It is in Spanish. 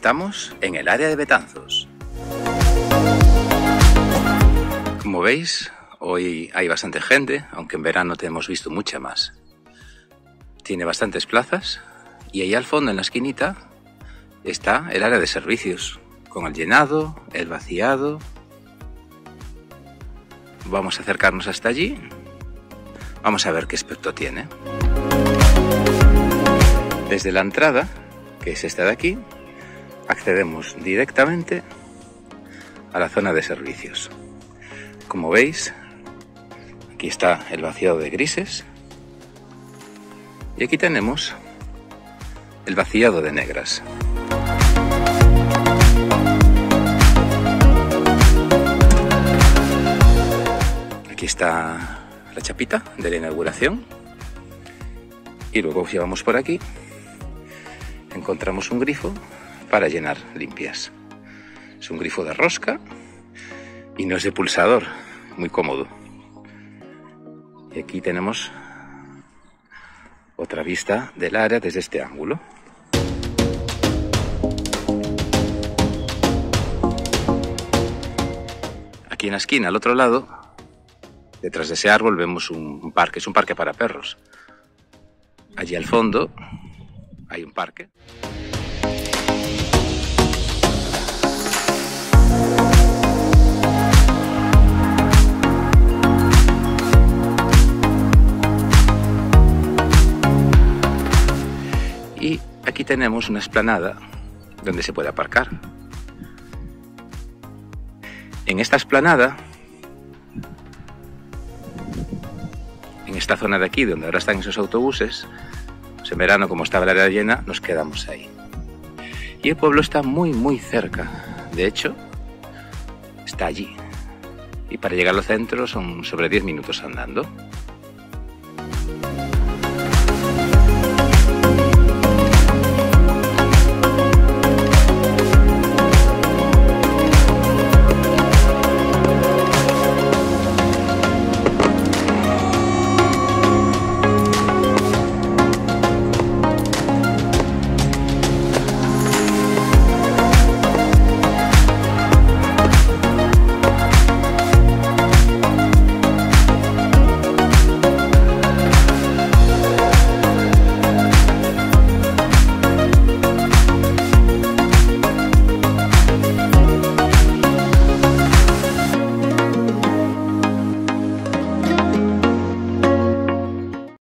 Estamos en el área de Betanzos. Como veis, hoy hay bastante gente, aunque en verano te hemos visto mucha más. Tiene bastantes plazas y ahí al fondo, en la esquinita, está el área de servicios, con el llenado, el vaciado. Vamos a acercarnos hasta allí. Vamos a ver qué aspecto tiene. Desde la entrada, que es esta de aquí, accedemos directamente a la zona de servicios. Como veis, aquí está el vaciado de grises y aquí tenemos el vaciado de negras. Aquí está la chapita de la inauguración y luego si vamos por aquí encontramos un grifo para llenar limpias. Es un grifo de rosca y no es de pulsador, muy cómodo. Y aquí tenemos otra vista del área desde este ángulo. Aquí en la esquina, al otro lado, detrás de ese árbol, vemos un parque. Es un parque para perros. Allí al fondo hay un parque. Y aquí tenemos una explanada donde se puede aparcar. En esta explanada, en esta zona de aquí donde ahora están esos autobuses, en verano, como estaba el área llena, nos quedamos ahí. Y el pueblo está muy cerca. De hecho, está allí. Y para llegar al centro son sobre 10 minutos andando.